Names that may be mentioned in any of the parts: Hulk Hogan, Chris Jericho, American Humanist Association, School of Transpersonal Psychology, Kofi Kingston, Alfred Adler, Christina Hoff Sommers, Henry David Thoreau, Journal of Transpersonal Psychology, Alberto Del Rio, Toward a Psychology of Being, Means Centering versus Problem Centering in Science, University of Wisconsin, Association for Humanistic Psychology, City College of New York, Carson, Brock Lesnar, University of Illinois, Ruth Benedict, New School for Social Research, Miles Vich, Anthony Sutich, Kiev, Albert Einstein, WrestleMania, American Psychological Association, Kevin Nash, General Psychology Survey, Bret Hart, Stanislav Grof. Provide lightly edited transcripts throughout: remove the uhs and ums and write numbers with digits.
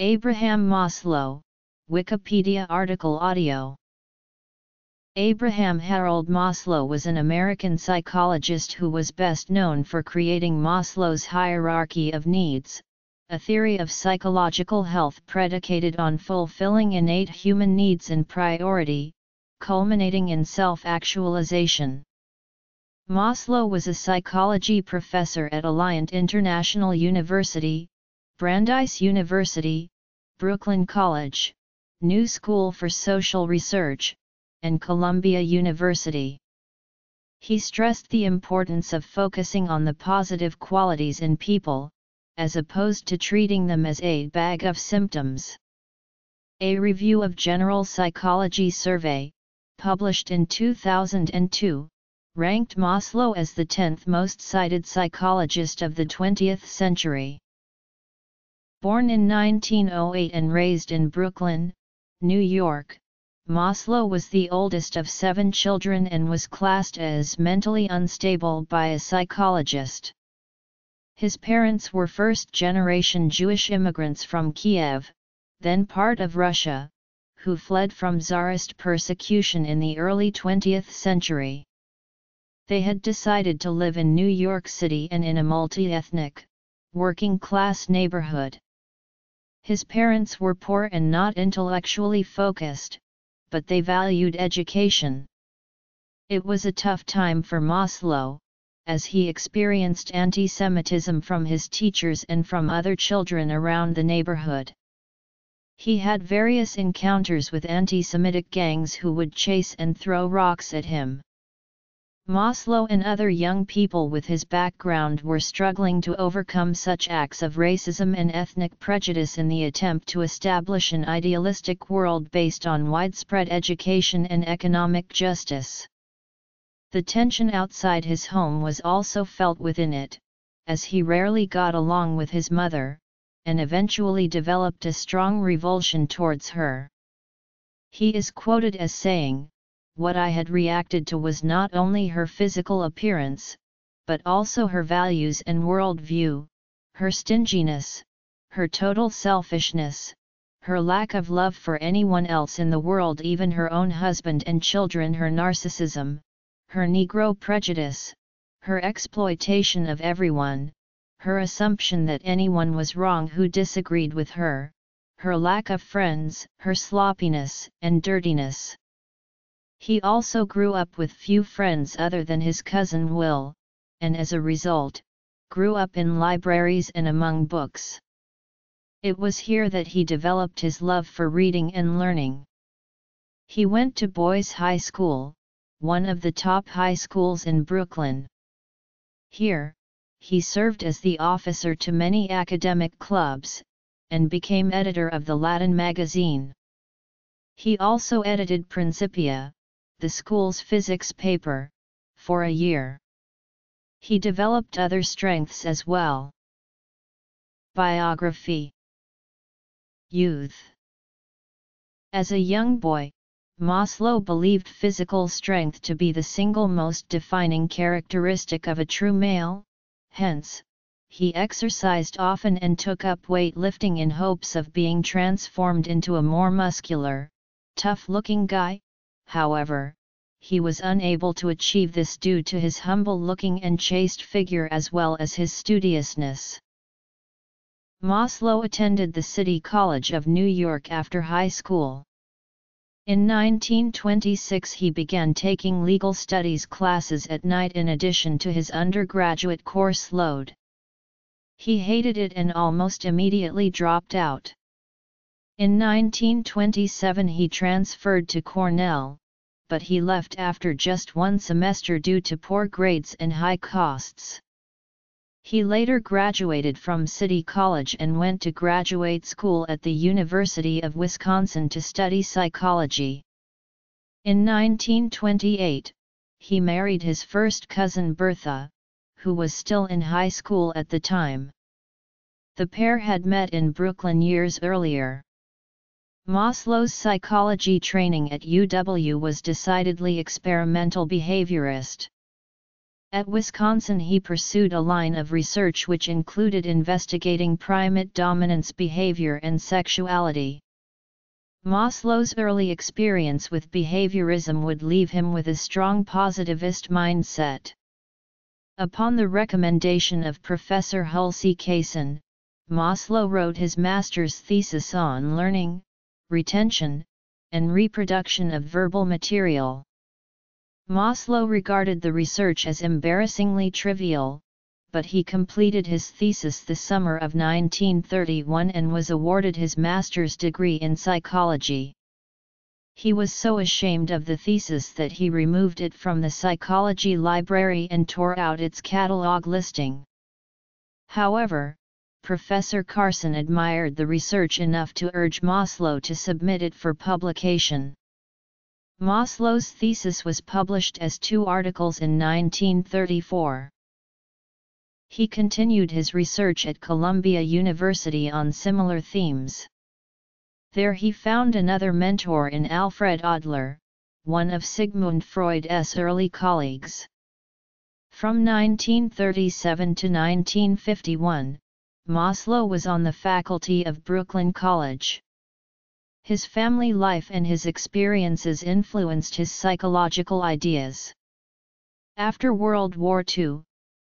Abraham Maslow, Wikipedia article audio. Abraham Harold Maslow was an American psychologist who was best known for creating Maslow's Hierarchy of Needs, a theory of psychological health predicated on fulfilling innate human needs in priority, culminating in self-actualization. Maslow was a psychology professor at Alliant International University, Brandeis University, Brooklyn College, New School for Social Research, and Columbia University. He stressed the importance of focusing on the positive qualities in people, as opposed to treating them as a bag of symptoms. A review of General Psychology Survey, published in 2002, ranked Maslow as the 10th most cited psychologist of the 20th century. Born in 1908 and raised in Brooklyn, New York, Maslow was the oldest of 7 children and was classed as mentally unstable by a psychologist. His parents were first-generation Jewish immigrants from Kiev, then part of Russia, who fled from Tsarist persecution in the early 20th century. They had decided to live in New York City and in a multi-ethnic, working-class neighborhood. His parents were poor and not intellectually focused, but they valued education. It was a tough time for Maslow, as he experienced anti-Semitism from his teachers and from other children around the neighborhood. He had various encounters with anti-Semitic gangs who would chase and throw rocks at him. Maslow and other young people with his background were struggling to overcome such acts of racism and ethnic prejudice in the attempt to establish an idealistic world based on widespread education and economic justice. The tension outside his home was also felt within it, as he rarely got along with his mother, and eventually developed a strong revulsion towards her. He is quoted as saying, "What I had reacted to was not only her physical appearance, but also her values and worldview, her stinginess, her total selfishness, her lack of love for anyone else in the world, even her own husband and children, her narcissism, her Negro prejudice, her exploitation of everyone, her assumption that anyone was wrong who disagreed with her, her lack of friends, her sloppiness and dirtiness." He also grew up with few friends other than his cousin Will, and as a result, grew up in libraries and among books. It was here that he developed his love for reading and learning. He went to Boys High School, one of the top high schools in Brooklyn. Here, he served as the officer to many academic clubs, and became editor of the Latin magazine. He also edited Principia, the school's physics paper, for a year. He developed other strengths as well. Biography. Youth. As a young boy, Maslow believed physical strength to be the single most defining characteristic of a true male, hence, he exercised often and took up weightlifting in hopes of being transformed into a more muscular, tough-looking guy. However, he was unable to achieve this due to his humble-looking and chaste figure as well as his studiousness. Maslow attended the City College of New York after high school. In 1926 he began taking legal studies classes at night in addition to his undergraduate course load. He hated it and almost immediately dropped out. In 1927 he transferred to Cornell, but he left after just one semester due to poor grades and high costs. He later graduated from City College and went to graduate school at the University of Wisconsin to study psychology. In 1928, he married his first cousin Bertha, who was still in high school at the time. The pair had met in Brooklyn years earlier. Maslow's psychology training at UW was decidedly experimental behaviorist. At Wisconsin he pursued a line of research which included investigating primate dominance behavior and sexuality. Maslow's early experience with behaviorism would leave him with a strong positivist mindset. Upon the recommendation of Professor Hulsey Kaysen, Maslow wrote his master's thesis on learning, retention, and reproduction of verbal material. Maslow regarded the research as embarrassingly trivial, but he completed his thesis the summer of 1931 and was awarded his master's degree in psychology. He was so ashamed of the thesis that he removed it from the psychology library and tore out its catalog listing. However, Professor Carson admired the research enough to urge Maslow to submit it for publication. Maslow's thesis was published as 2 articles in 1934. He continued his research at Columbia University on similar themes. There he found another mentor in Alfred Adler, one of Sigmund Freud's early colleagues. From 1937 to 1951, Maslow was on the faculty of Brooklyn College. His family life and his experiences influenced his psychological ideas. After World War II,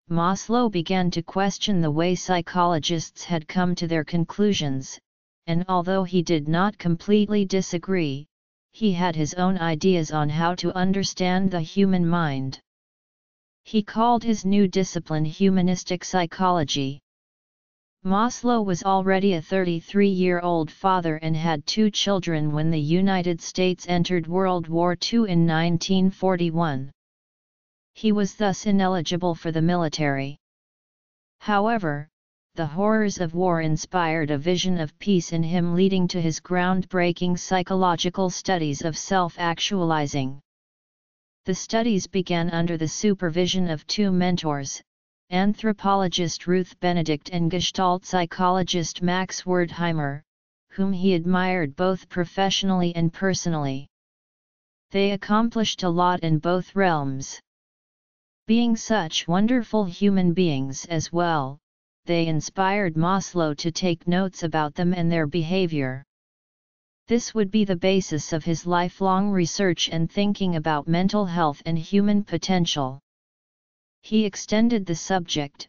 Maslow began to question the way psychologists had come to their conclusions, and although he did not completely disagree, he had his own ideas on how to understand the human mind. He called his new discipline humanistic psychology. Maslow was already a 33-year-old father and had 2 children when the United States entered World War II in 1941. He was thus ineligible for the military. However, the horrors of war inspired a vision of peace in him, leading to his groundbreaking psychological studies of self-actualizing. The studies began under the supervision of 2 mentors, anthropologist Ruth Benedict and Gestalt psychologist Max Wertheimer, whom he admired both professionally and personally. They accomplished a lot in both realms. Being such wonderful human beings as well, they inspired Maslow to take notes about them and their behavior. This would be the basis of his lifelong research and thinking about mental health and human potential. He extended the subject,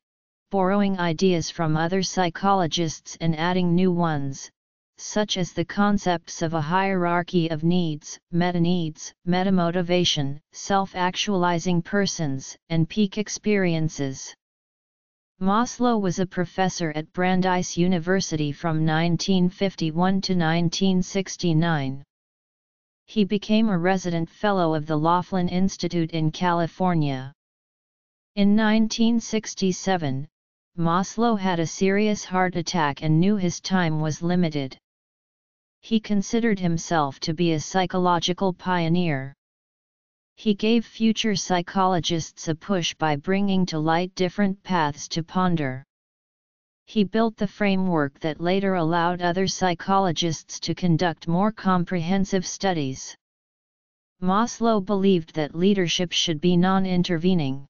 borrowing ideas from other psychologists and adding new ones, such as the concepts of a hierarchy of needs, metamotivation, self-actualizing persons, and peak experiences. Maslow was a professor at Brandeis University from 1951 to 1969. He became a resident fellow of the Laughlin Institute in California. In 1967, Maslow had a serious heart attack and knew his time was limited. He considered himself to be a psychological pioneer. He gave future psychologists a push by bringing to light different paths to ponder. He built the framework that later allowed other psychologists to conduct more comprehensive studies. Maslow believed that leadership should be non-intervening.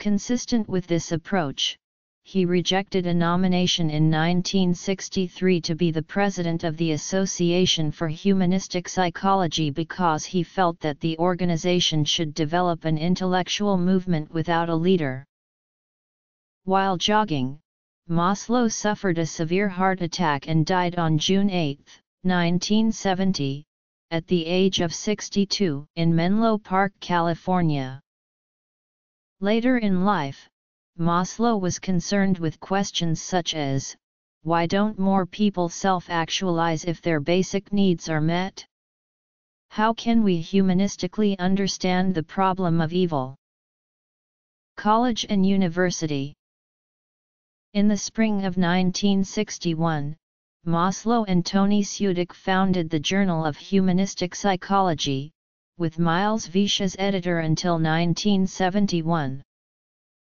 Consistent with this approach, he rejected a nomination in 1963 to be the president of the Association for Humanistic Psychology because he felt that the organization should develop an intellectual movement without a leader. While jogging, Maslow suffered a severe heart attack and died on June 8, 1970, at the age of 62, in Menlo Park, California. Later in life, Maslow was concerned with questions such as, why don't more people self-actualize if their basic needs are met? How can we humanistically understand the problem of evil? College and University. In the spring of 1961, Maslow and Tony Sutich founded the Journal of Humanistic Psychology, with Miles Vich as editor until 1971.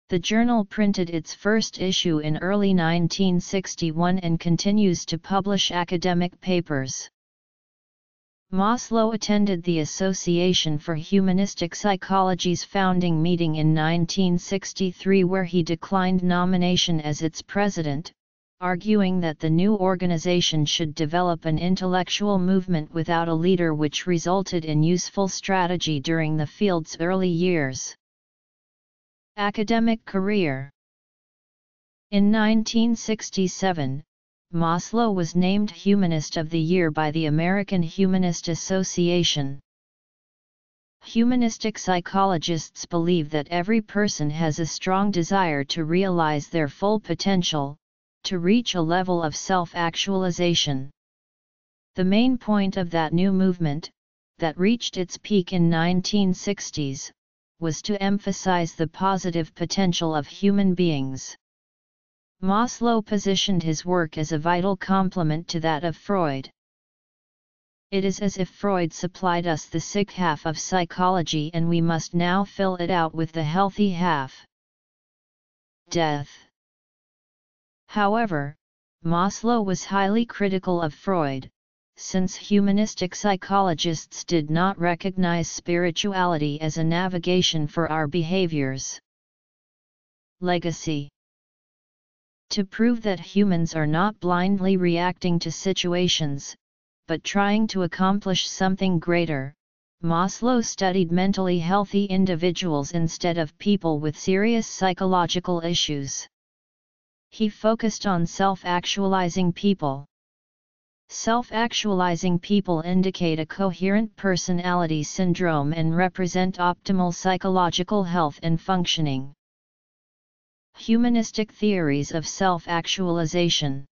The journal printed its first issue in early 1961 and continues to publish academic papers. Maslow attended the Association for Humanistic Psychology's founding meeting in 1963, where he declined nomination as its president, arguing that the new organization should develop an intellectual movement without a leader, which resulted in useful strategy during the field's early years. Academic career. In 1967, Maslow was named Humanist of the Year by the American Humanist Association. Humanistic psychologists believe that every person has a strong desire to realize their full potential, to reach a level of self-actualization. The main point of that new movement, that reached its peak in the 1960s, was to emphasize the positive potential of human beings. Maslow positioned his work as a vital complement to that of Freud. It is as if Freud supplied us the sick half of psychology, and we must now fill it out with the healthy half. Death. However, Maslow was highly critical of Freud, since humanistic psychologists did not recognize spirituality as a navigation for our behaviors. Legacy. To prove that humans are not blindly reacting to situations, but trying to accomplish something greater, Maslow studied mentally healthy individuals instead of people with serious psychological issues. He focused on self-actualizing people. Self-actualizing people indicate a coherent personality syndrome and represent optimal psychological health and functioning. Humanistic theories of self-actualization.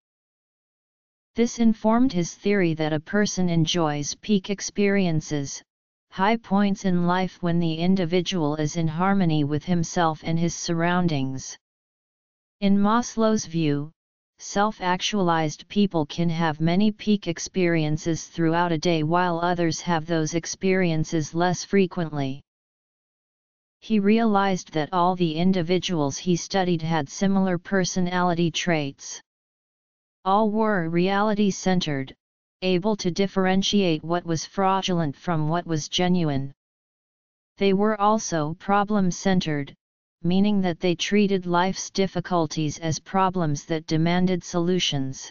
This informed his theory that a person enjoys peak experiences, high points in life, when the individual is in harmony with himself and his surroundings. In Maslow's view, self-actualized people can have many peak experiences throughout a day, while others have those experiences less frequently. He realized that all the individuals he studied had similar personality traits. All were reality-centered, able to differentiate what was fraudulent from what was genuine. They were also problem-centered, meaning that they treated life's difficulties as problems that demanded solutions.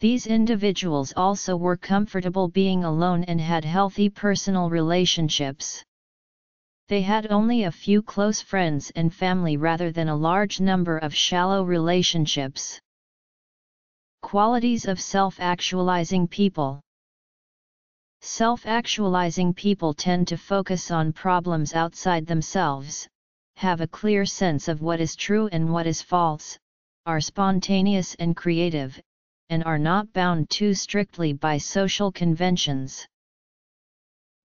These individuals also were comfortable being alone and had healthy personal relationships. They had only a few close friends and family rather than a large number of shallow relationships. Qualities of self-actualizing people. Self-actualizing people tend to focus on problems outside themselves, have a clear sense of what is true and what is false, are spontaneous and creative, and are not bound too strictly by social conventions.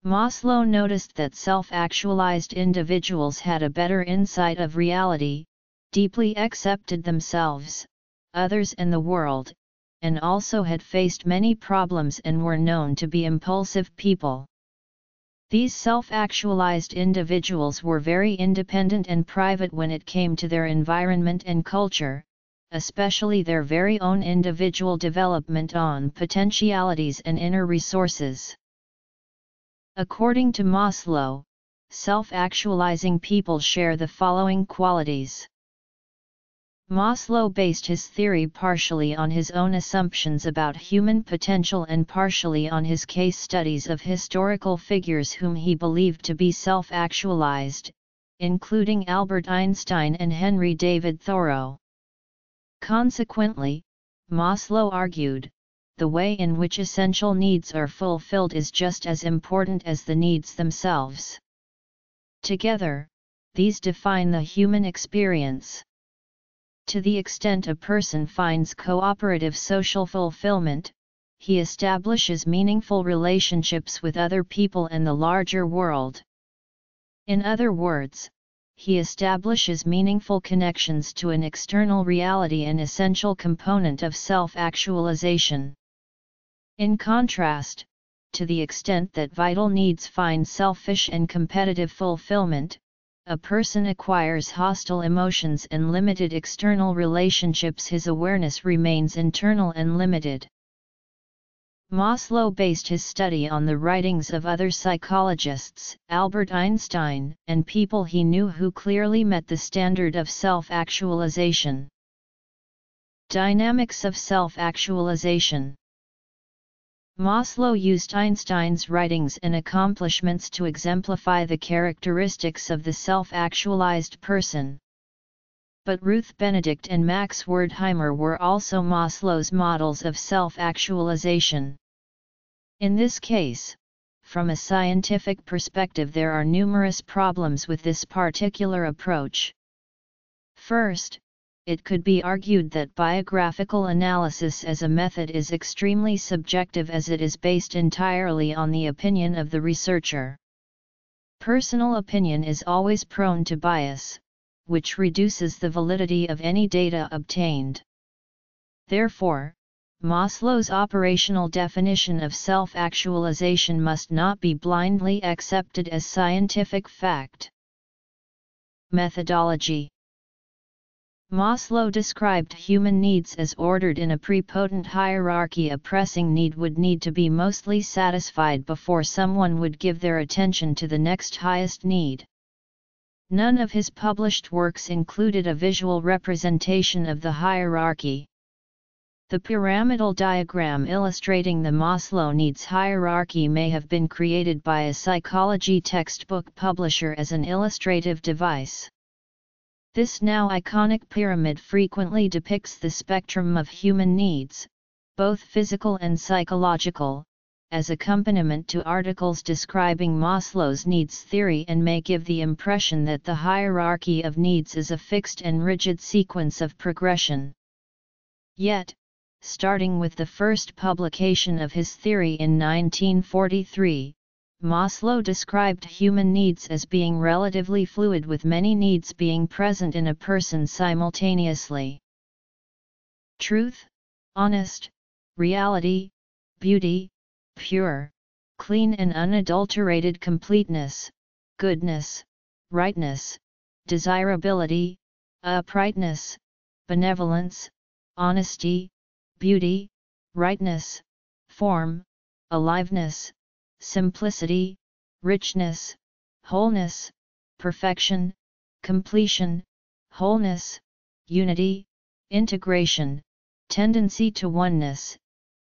Maslow noticed that self-actualized individuals had a better insight of reality, deeply accepted themselves, others and the world, and also had faced many problems and were known to be impulsive people. These self-actualized individuals were very independent and private when it came to their environment and culture, especially their very own individual development on potentialities and inner resources. According to Maslow, self-actualizing people share the following qualities. Maslow based his theory partially on his own assumptions about human potential and partially on his case studies of historical figures whom he believed to be self-actualized, including Albert Einstein and Henry David Thoreau. Consequently, Maslow argued, the way in which essential needs are fulfilled is just as important as the needs themselves. Together, these define the human experience. To the extent a person finds cooperative social fulfillment, he establishes meaningful relationships with other people and the larger world. In other words, he establishes meaningful connections to an external reality, an essential component of self-actualization. In contrast, to the extent that vital needs find selfish and competitive fulfillment, a person acquires hostile emotions and limited external relationships. His awareness remains internal and limited. Maslow based his study on the writings of other psychologists, Albert Einstein, and people he knew who clearly met the standard of self-actualization. Dynamics of self-actualization. Maslow used Einstein's writings and accomplishments to exemplify the characteristics of the self-actualized person. But Ruth Benedict and Max Wertheimer were also Maslow's models of self-actualization. In this case, from a scientific perspective, there are numerous problems with this particular approach. First, it could be argued that biographical analysis as a method is extremely subjective, as it is based entirely on the opinion of the researcher. Personal opinion is always prone to bias, which reduces the validity of any data obtained. Therefore, Maslow's operational definition of self-actualization must not be blindly accepted as scientific fact. Methodology. Maslow described human needs as ordered in a prepotent hierarchy. A pressing need would need to be mostly satisfied before someone would give their attention to the next highest need. None of his published works included a visual representation of the hierarchy. The pyramidal diagram illustrating the Maslow needs hierarchy may have been created by a psychology textbook publisher as an illustrative device. This now iconic pyramid frequently depicts the spectrum of human needs, both physical and psychological, as accompaniment to articles describing Maslow's needs theory, and may give the impression that the hierarchy of needs is a fixed and rigid sequence of progression. Yet, starting with the first publication of his theory in 1943, Maslow described human needs as being relatively fluid, with many needs being present in a person simultaneously. Truth, honest, reality, beauty, pure, clean and unadulterated completeness, goodness, rightness, desirability, uprightness, benevolence, honesty, beauty, rightness, form, aliveness, simplicity, richness, wholeness, perfection, completion, wholeness, unity, integration, tendency to oneness,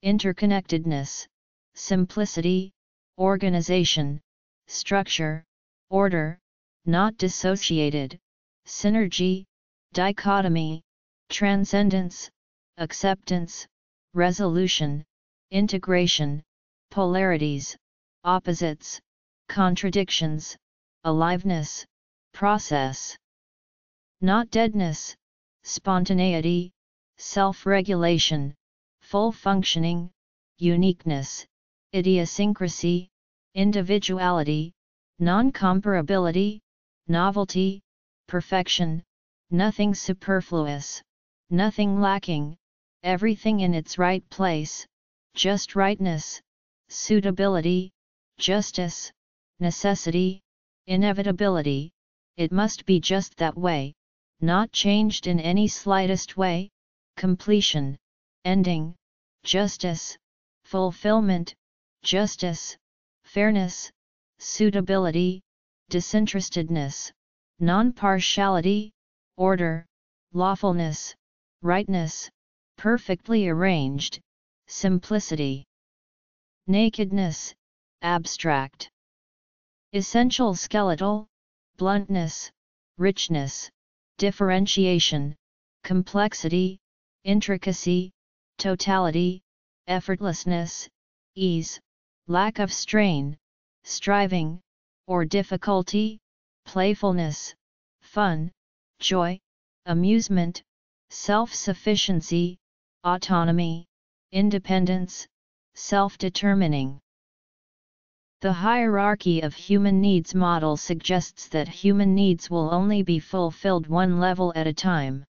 interconnectedness, simplicity, organization, structure, order, not dissociated, synergy, dichotomy, transcendence, acceptance, resolution, integration, polarities, opposites, contradictions, aliveness, process, not deadness, spontaneity, self-regulation, full functioning, uniqueness, idiosyncrasy, individuality, non-comparability, novelty, perfection, nothing superfluous, nothing lacking, everything in its right place, just rightness, suitability, justice, necessity, inevitability, it must be just that way, not changed in any slightest way, completion, ending, justice, fulfillment, justice, fairness, suitability, disinterestedness, non-partiality, order, lawfulness, rightness, perfectly arranged, simplicity. Nakedness, abstract. Essential skeletal, bluntness, richness, differentiation, complexity, intricacy, totality, effortlessness, ease, lack of strain, striving, or difficulty, playfulness, fun, joy, amusement, self-sufficiency, autonomy, independence, self-determining. The hierarchy of human needs model suggests that human needs will only be fulfilled one level at a time.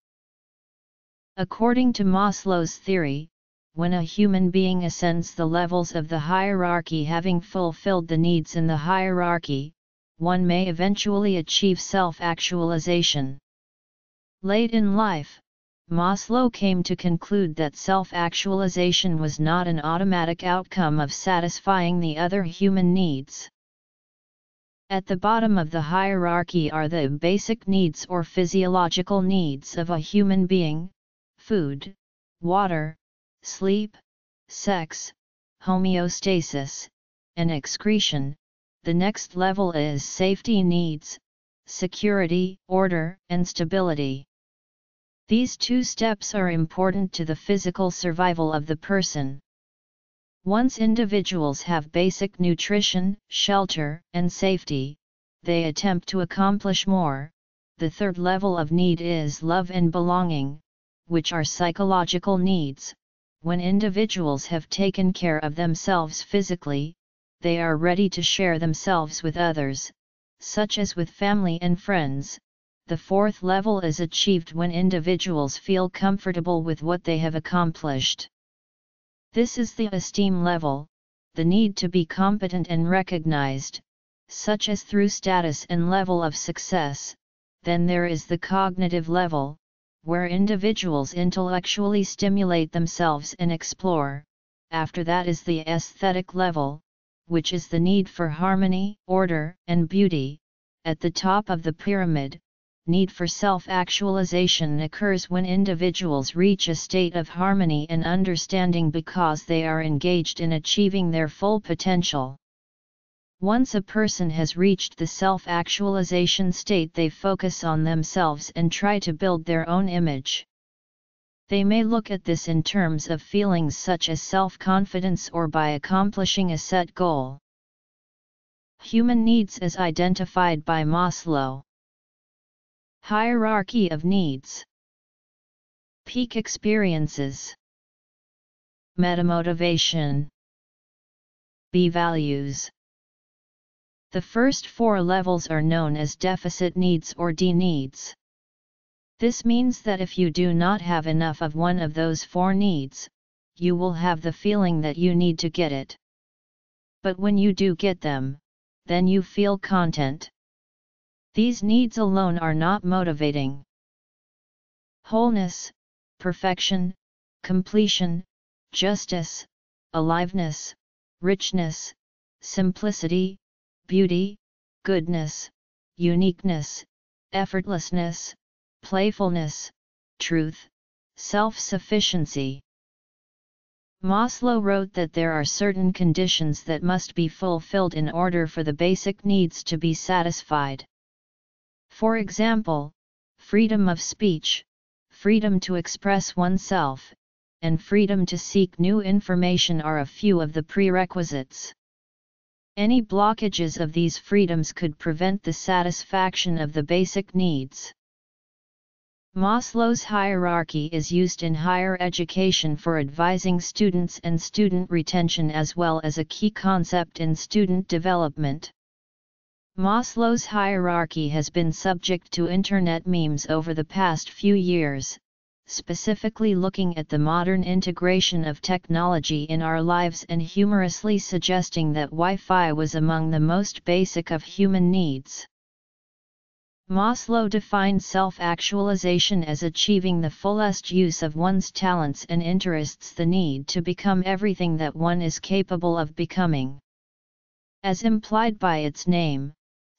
According to Maslow's theory, when a human being ascends the levels of the hierarchy, having fulfilled the needs in the hierarchy, one may eventually achieve self-actualization. Late in life, Maslow came to conclude that self-actualization was not an automatic outcome of satisfying the other human needs. At the bottom of the hierarchy are the basic needs or physiological needs of a human being: food, water, sleep, sex, homeostasis, and excretion. The next level is safety needs, security, order, and stability. These two steps are important to the physical survival of the person. Once individuals have basic nutrition, shelter, and safety, they attempt to accomplish more. The third level of need is love and belonging, which are psychological needs. When individuals have taken care of themselves physically, they are ready to share themselves with others, such as with family and friends. The fourth level is achieved when individuals feel comfortable with what they have accomplished. This is the esteem level, the need to be competent and recognized, such as through status and level of success. Then there is the cognitive level, where individuals intellectually stimulate themselves and explore. After that is the aesthetic level, which is the need for harmony, order, and beauty. At the top of the pyramid, need for self-actualization occurs when individuals reach a state of harmony and understanding because they are engaged in achieving their full potential. Once a person has reached the self-actualization state, they focus on themselves and try to build their own image. They may look at this in terms of feelings such as self-confidence or by accomplishing a set goal. Human needs as identified by Maslow. Hierarchy of needs. Peak experiences. Metamotivation. B-values. The first four levels are known as deficit needs or D-needs. This means that if you do not have enough of one of those four needs, you will have the feeling that you need to get it. But when you do get them, then you feel content. These needs alone are not motivating. Wholeness, perfection, completion, justice, aliveness, richness, simplicity, beauty, goodness, uniqueness, effortlessness, playfulness, truth, self-sufficiency. Maslow wrote that there are certain conditions that must be fulfilled in order for the basic needs to be satisfied. For example, freedom of speech, freedom to express oneself, and freedom to seek new information are a few of the prerequisites. Any blockages of these freedoms could prevent the satisfaction of the basic needs. Maslow's hierarchy is used in higher education for advising students and student retention, as well as a key concept in student development. Maslow's hierarchy has been subject to internet memes over the past few years, specifically looking at the modern integration of technology in our lives and humorously suggesting that Wi-Fi was among the most basic of human needs. Maslow defined self-actualization as achieving the fullest use of one's talents and interests, the need to become everything that one is capable of becoming. As implied by its name,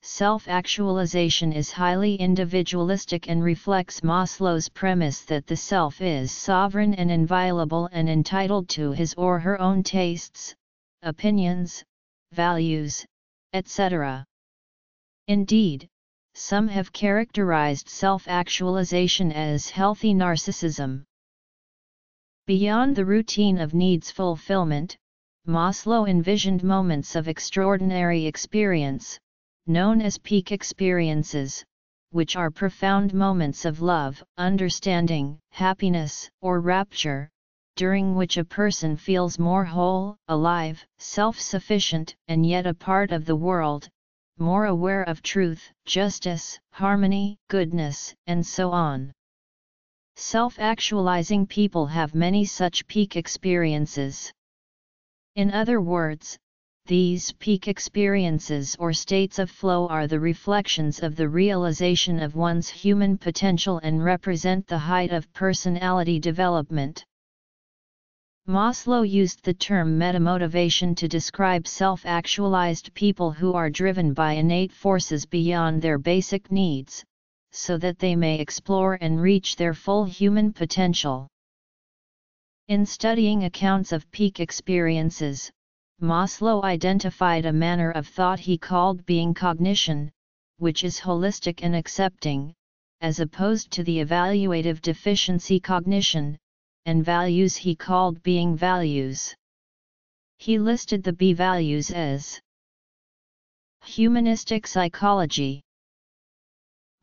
self-actualization is highly individualistic and reflects Maslow's premise that the self is sovereign and inviolable and entitled to his or her own tastes, opinions, values, etc. Indeed, some have characterized self-actualization as healthy narcissism. Beyond the routine of needs fulfillment, Maslow envisioned moments of extraordinary experience, known as peak experiences, which are profound moments of love, understanding, happiness, or rapture, during which a person feels more whole, alive, self-sufficient, and yet a part of the world, more aware of truth, justice, harmony, goodness, and so on. Self-actualizing people have many such peak experiences. In other words, These peak experiences or states of flow are the reflections of the realization of one's human potential and represent the height of personality development. Maslow used the term metamotivation to describe self-actualized people who are driven by innate forces beyond their basic needs, so that they may explore and reach their full human potential. In studying accounts of peak experiences, Maslow identified a manner of thought he called being cognition, which is holistic and accepting, as opposed to the evaluative deficiency cognition, and values he called being values. He listed the B values as humanistic psychology.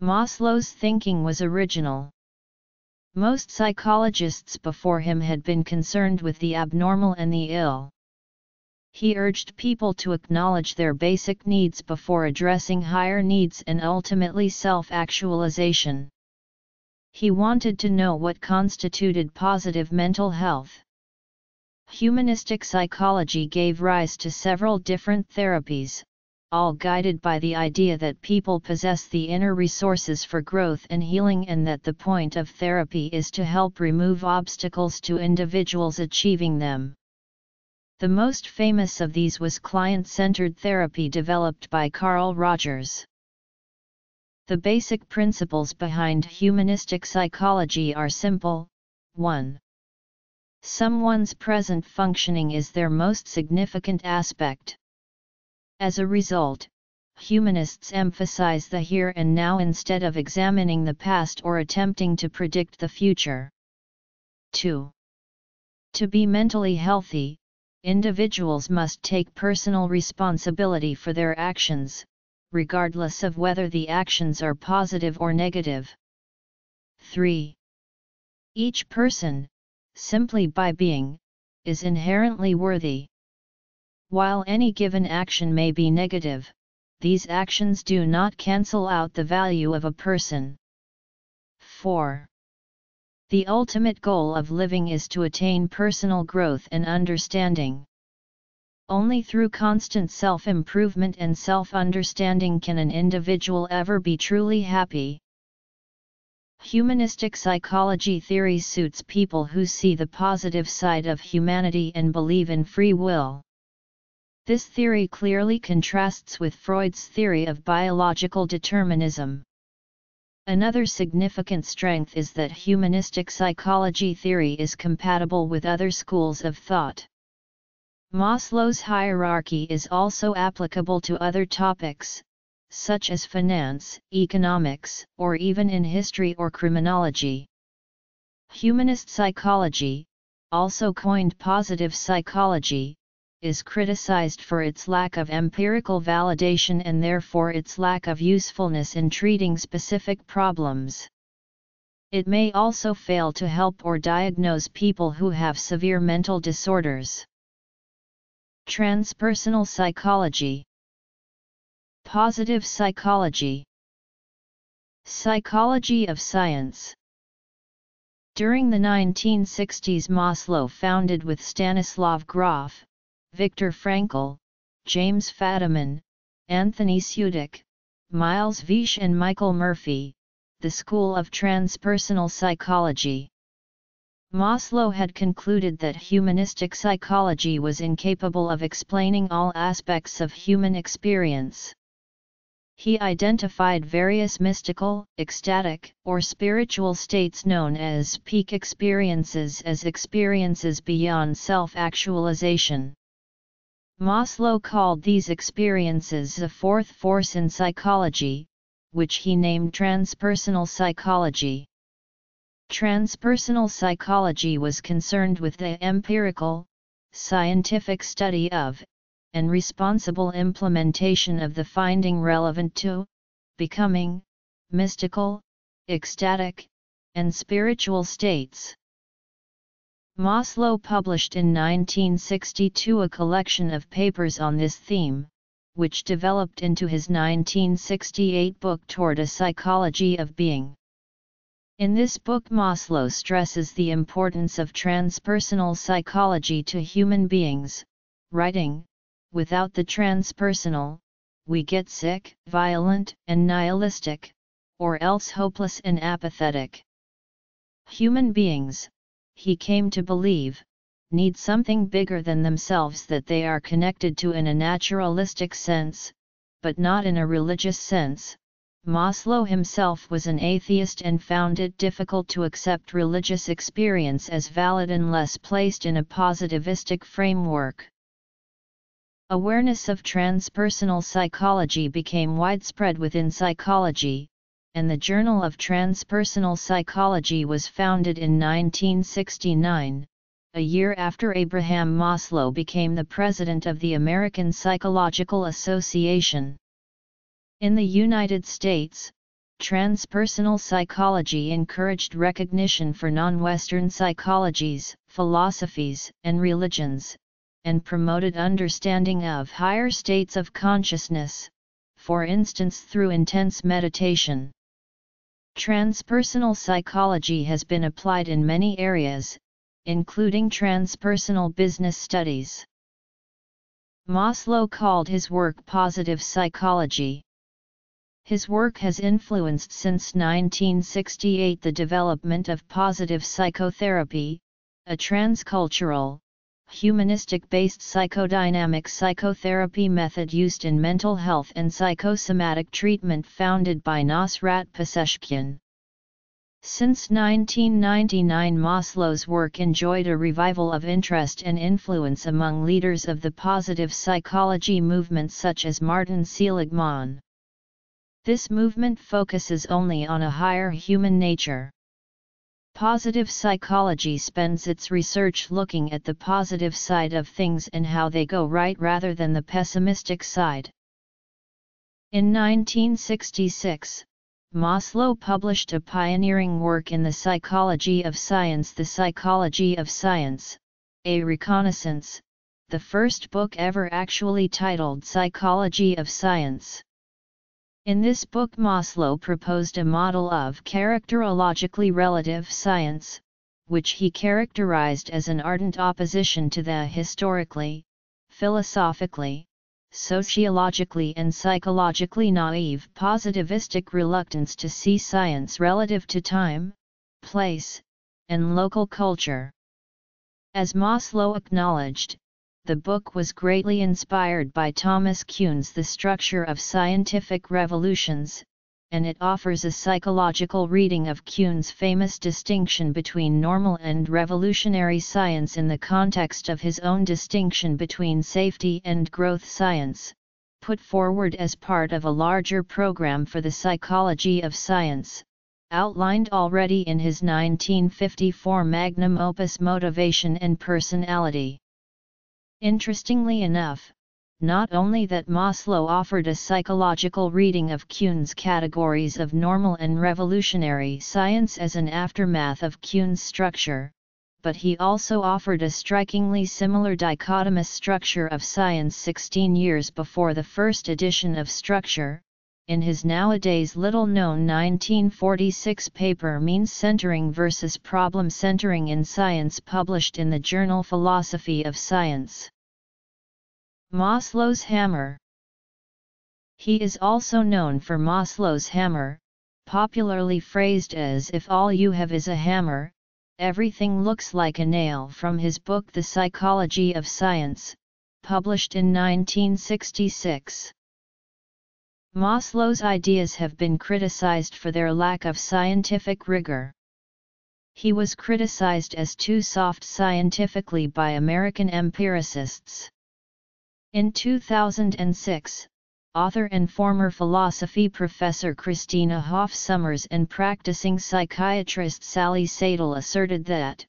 Maslow's thinking was original. Most psychologists before him had been concerned with the abnormal and the ill. He urged people to acknowledge their basic needs before addressing higher needs and ultimately self-actualization. He wanted to know what constituted positive mental health. Humanistic psychology gave rise to several different therapies, all guided by the idea that people possess the inner resources for growth and healing, and that the point of therapy is to help remove obstacles to individuals achieving them. The most famous of these was client-centered therapy, developed by Carl Rogers. The basic principles behind humanistic psychology are simple. 1. Someone's present functioning is their most significant aspect. As a result, humanists emphasize the here and now instead of examining the past or attempting to predict the future. 2. To be mentally healthy, individuals must take personal responsibility for their actions, regardless of whether the actions are positive or negative. 3. Each person, simply by being, is inherently worthy. While any given action may be negative, these actions do not cancel out the value of a person. 4. The ultimate goal of living is to attain personal growth and understanding. Only through constant self-improvement and self-understanding can an individual ever be truly happy. Humanistic psychology theory suits people who see the positive side of humanity and believe in free will. This theory clearly contrasts with Freud's theory of biological determinism. Another significant strength is that humanistic psychology theory is compatible with other schools of thought. Maslow's hierarchy is also applicable to other topics, such as finance, economics, or even in history or criminology. Humanist psychology, also coined positive psychology, is criticized for its lack of empirical validation and therefore its lack of usefulness in treating specific problems. It may also fail to help or diagnose people who have severe mental disorders. Transpersonal psychology. Positive psychology. Psychology of science. During the 1960s, Maslow founded with Stanislav Grof, Victor Frankl, James Fadiman, Anthony Sutich, Miles Vich and Michael Murphy, the School of Transpersonal Psychology. Maslow had concluded that humanistic psychology was incapable of explaining all aspects of human experience. He identified various mystical, ecstatic, or spiritual states known as peak experiences as experiences beyond self-actualization. Maslow called these experiences a fourth force in psychology, which he named transpersonal psychology. Transpersonal psychology was concerned with the empirical, scientific study of, and responsible implementation of the finding relevant to, becoming, mystical, ecstatic, and spiritual states. Maslow published in 1962 a collection of papers on this theme, which developed into his 1968 book Toward a Psychology of Being. In this book, Maslow stresses the importance of transpersonal psychology to human beings, writing, without the transpersonal, we get sick, violent, and nihilistic, or else hopeless and apathetic. Human beings, he came to believe, need something bigger than themselves that they are connected to in a naturalistic sense, but not in a religious sense. Maslow himself was an atheist and found it difficult to accept religious experience as valid unless placed in a positivistic framework. Awareness of transpersonal psychology became widespread within psychology, and the Journal of Transpersonal Psychology was founded in 1969, a year after Abraham Maslow became the president of the American Psychological Association. In the United States, transpersonal psychology encouraged recognition for non-Western psychologies, philosophies, and religions, and promoted understanding of higher states of consciousness, for instance through intense meditation. Transpersonal psychology has been applied in many areas, including transpersonal business studies. Maslow called his work positive psychology. His work has influenced since 1968 the development of positive psychotherapy, a transcultural, humanistic-based psychodynamic psychotherapy method used in mental health and psychosomatic treatment founded by Nosrat Paseshkian. Since 1999, Maslow's work enjoyed a revival of interest and influence among leaders of the positive psychology movement such as Martin Seligman. This movement focuses only on a higher human nature. Positive psychology spends its research looking at the positive side of things and how they go right rather than the pessimistic side. In 1966, Maslow published a pioneering work in the psychology of science, The Psychology of Science, a Reconnaissance, the first book ever actually titled Psychology of Science. In this book, Maslow proposed a model of characterologically relative science, which he characterized as an ardent opposition to the historically, philosophically, sociologically and psychologically naive positivistic reluctance to see science relative to time, place, and local culture. As Maslow acknowledged, the book was greatly inspired by Thomas Kuhn's The Structure of Scientific Revolutions, and it offers a psychological reading of Kuhn's famous distinction between normal and revolutionary science in the context of his own distinction between safety and growth science, put forward as part of a larger program for the psychology of science, outlined already in his 1954 magnum opus Motivation and Personality. Interestingly enough, not only that Maslow offered a psychological reading of Kuhn's categories of normal and revolutionary science as an aftermath of Kuhn's structure, but he also offered a strikingly similar dichotomous structure of science 16 years before the first edition of Structure, in his nowadays little-known 1946 paper Means Centering versus Problem Centering in Science, published in the journal Philosophy of Science. Maslow's Hammer. He is also known for Maslow's Hammer, popularly phrased as "If all you have is a hammer, everything looks like a nail," from his book The Psychology of Science, published in 1966. Maslow's ideas have been criticized for their lack of scientific rigor. He was criticized as too soft scientifically by American empiricists. In 2006, author and former philosophy professor Christina Hoff Sommers and practicing psychiatrist Sally Sadel asserted that,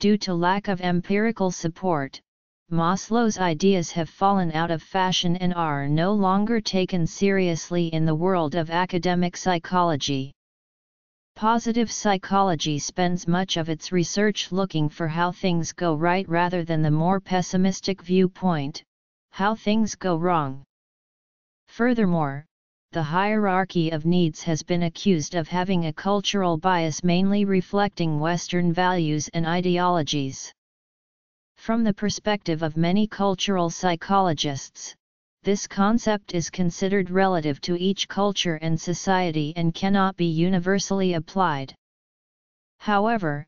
due to lack of empirical support, Maslow's ideas have fallen out of fashion and are no longer taken seriously in the world of academic psychology. Positive psychology spends much of its research looking for how things go right rather than the more pessimistic viewpoint, how things go wrong. Furthermore, the hierarchy of needs has been accused of having a cultural bias mainly reflecting Western values and ideologies. From the perspective of many cultural psychologists, this concept is considered relative to each culture and society and cannot be universally applied. However,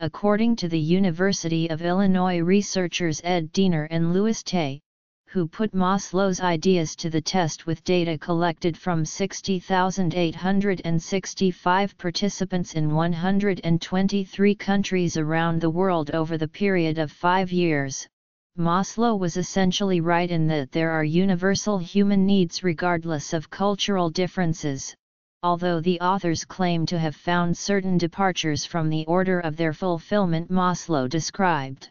according to the University of Illinois researchers Ed Diener and Louis Tay, who put Maslow's ideas to the test with data collected from 60,865 participants in 123 countries around the world over the period of 5 years, Maslow was essentially right in that there are universal human needs regardless of cultural differences, although the authors claim to have found certain departures from the order of their fulfillment Maslow described.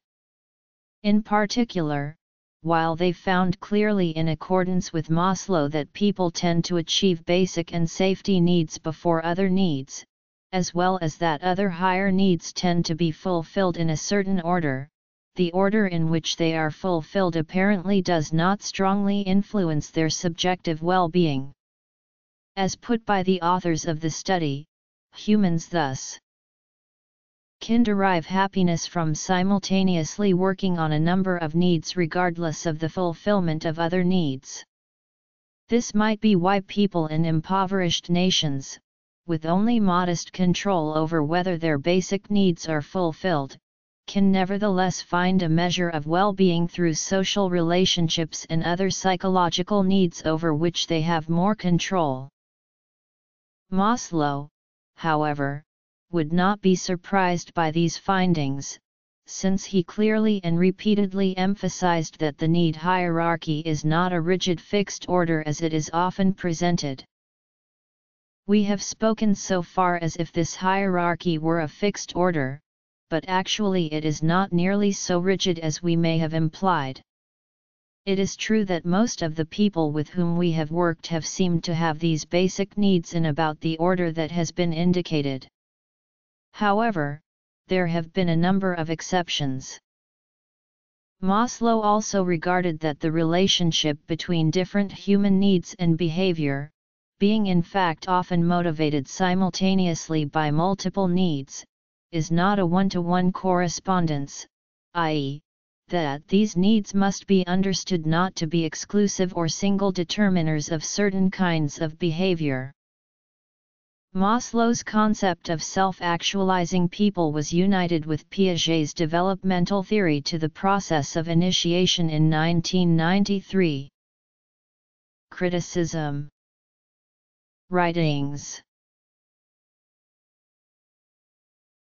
In particular, while they found clearly in accordance with Maslow that people tend to achieve basic and safety needs before other needs, as well as that other higher needs tend to be fulfilled in a certain order, the order in which they are fulfilled apparently does not strongly influence their subjective well-being. As put by the authors of the study, humans thus can derive happiness from simultaneously working on a number of needs regardless of the fulfillment of other needs. This might be why people in impoverished nations, with only modest control over whether their basic needs are fulfilled, can nevertheless find a measure of well-being through social relationships and other psychological needs over which they have more control. Maslow, however, would not be surprised by these findings, since he clearly and repeatedly emphasized that the need hierarchy is not a rigid fixed order as it is often presented. We have spoken so far as if this hierarchy were a fixed order, but actually it is not nearly so rigid as we may have implied. It is true that most of the people with whom we have worked have seemed to have these basic needs in about the order that has been indicated. However, there have been a number of exceptions. Maslow also regarded that the relationship between different human needs and behavior, being in fact often motivated simultaneously by multiple needs, is not a one-to-one correspondence, i.e., that these needs must be understood not to be exclusive or single determiners of certain kinds of behavior. Maslow's concept of self-actualizing people was united with Piaget's developmental theory to the process of initiation in 1993. Criticism. Writings.